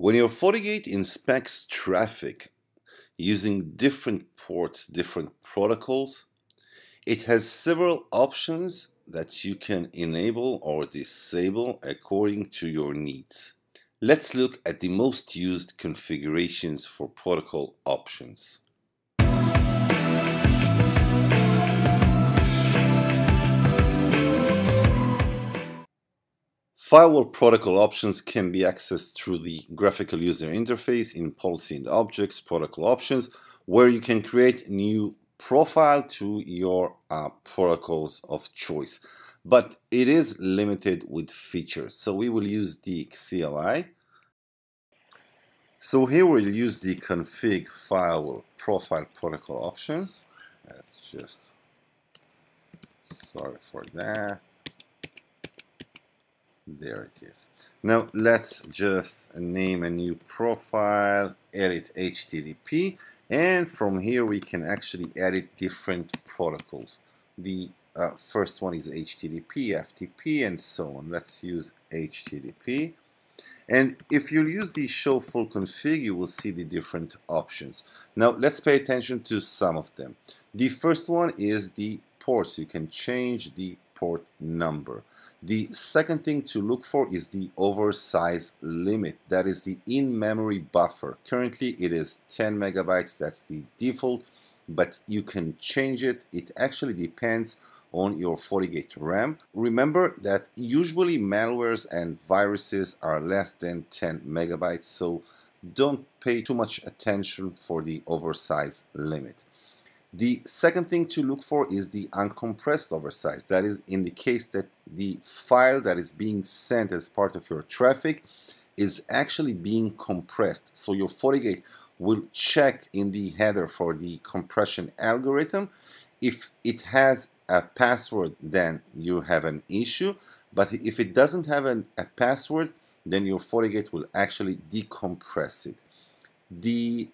When your FortiGate inspects traffic using different ports, different protocols, it has several options that you can enable or disable according to your needs. Let's look at the most used configurations for protocol options. Firewall protocol options can be accessed through the graphical user interface in Policy and Objects, Protocol Options, where you can create new profile to your protocols of choice. But it is limited with features, so we will use the CLI. So here we'll use the config firewall profile protocol options. That's just, sorry for that. There it is. Now let's just name a new profile, edit HTTP, and from here we can actually edit different protocols. The first one is HTTP, FTP, and so on. Let's use HTTP. And if you use the show full config, you will see the different options. Now let's pay attention to some of them. The first one is the ports. You can change the port number. The second thing to look for is the oversize limit, that is the in-memory buffer. Currently it is 10 megabytes, that's the default, but you can change it. It actually depends on your FortiGate RAM. Remember that usually malwares and viruses are less than 10 megabytes, so don't pay too much attention for the oversize limit. The second thing to look for is the uncompressed oversize. That is in the case that the file that is being sent as part of your traffic is actually being compressed. So your FortiGate will check in the header for the compression algorithm. If it has a password, then you have an issue. But if it doesn't have a password, then your FortiGate will actually decompress it. The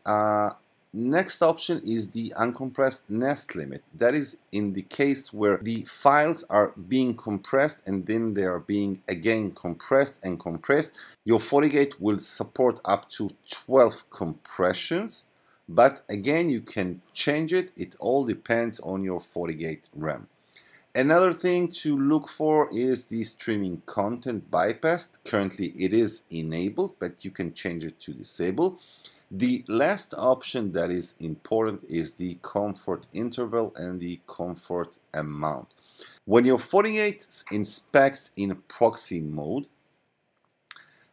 next option is the uncompressed nest limit. That is in the case where the files are being compressed and then they are being again compressed and compressed. Your FortiGate will support up to 12 compressions, but again you can change it. It all depends on your FortiGate RAM. Another thing to look for is the streaming content bypass. Currently it is enabled, but you can change it to disable. The last option that is important is the comfort interval and the comfort amount. When your FortiGate inspects in proxy mode,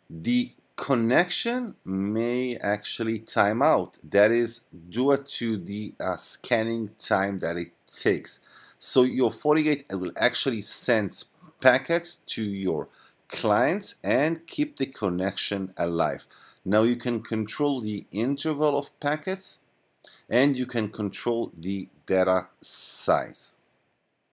the connection may actually time out. That is due to the scanning time that it takes. So your FortiGate will actually send packets to your clients and keep the connection alive. Now you can control the interval of packets and you can control the data size.